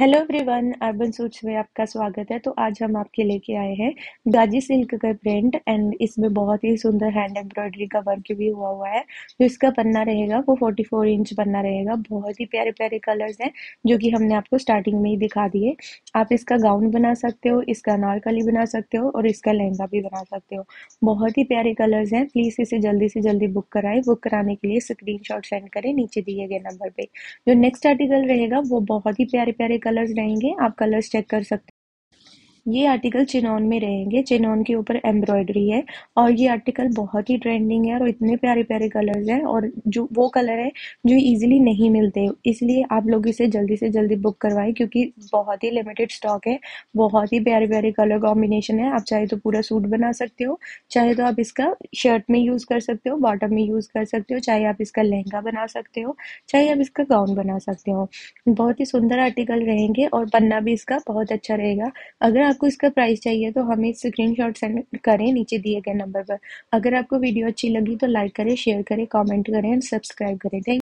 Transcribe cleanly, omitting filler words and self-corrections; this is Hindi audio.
हेलो एवरीवन, अर्बन सूट्स में आपका स्वागत है। तो आज हम आपके लेके आए हैं गाजी सिल्क का प्रिंट एंड इसमें बहुत ही सुंदर हैंड एम्ब्रॉयडरी का वर्क भी हुआ है। जो इसका पन्ना रहेगा वो 44 इंच पन्ना रहेगा। बहुत ही प्यारे प्यारे कलर्स हैं जो कि हमने आपको स्टार्टिंग में ही दिखा दिए। आप इसका गाउन बना सकते हो, इसका अनारकली बना सकते हो और इसका लहंगा भी बना सकते हो। बहुत ही प्यारे कलर्स हैं। प्लीज़ इसे जल्दी से जल्दी बुक कराएं। बुक कराने के लिए स्क्रीनशॉट सेंड करें नीचे दिए गए नंबर पर। जो नेक्स्ट आर्टिकल रहेगा वो बहुत ही प्यारे प्यारे कलर्स रहेंगे। आप कलर्स चेक कर सकते हैं। ये आर्टिकल चिनोन में रहेंगे। चिनोन के ऊपर एम्ब्रॉयडरी है और ये आर्टिकल बहुत ही ट्रेंडिंग है और इतने प्यारे प्यारे कलर्स हैं और जो वो कलर है जो इजीली नहीं मिलते, इसलिए आप लोग इसे जल्दी से जल्दी बुक करवाएं क्योंकि बहुत ही लिमिटेड स्टॉक है। बहुत ही प्यारे प्यारे कलर कॉम्बिनेशन है। आप चाहे तो पूरा सूट बना सकते हो, चाहे तो आप इसका शर्ट में यूज़ कर सकते हो, बॉटम में यूज़ कर सकते हो, चाहे आप इसका लहंगा बना सकते हो, चाहे आप इसका गाउन बना सकते हो। बहुत ही सुंदर आर्टिकल रहेंगे और पन्ना भी इसका बहुत अच्छा रहेगा। अगर आपको इसका प्राइस चाहिए तो हमें स्क्रीनशॉट सेंड करें नीचे दिए गए नंबर पर। अगर आपको वीडियो अच्छी लगी तो लाइक करें, शेयर करें, कमेंट करें और सब्सक्राइब करें। थैंक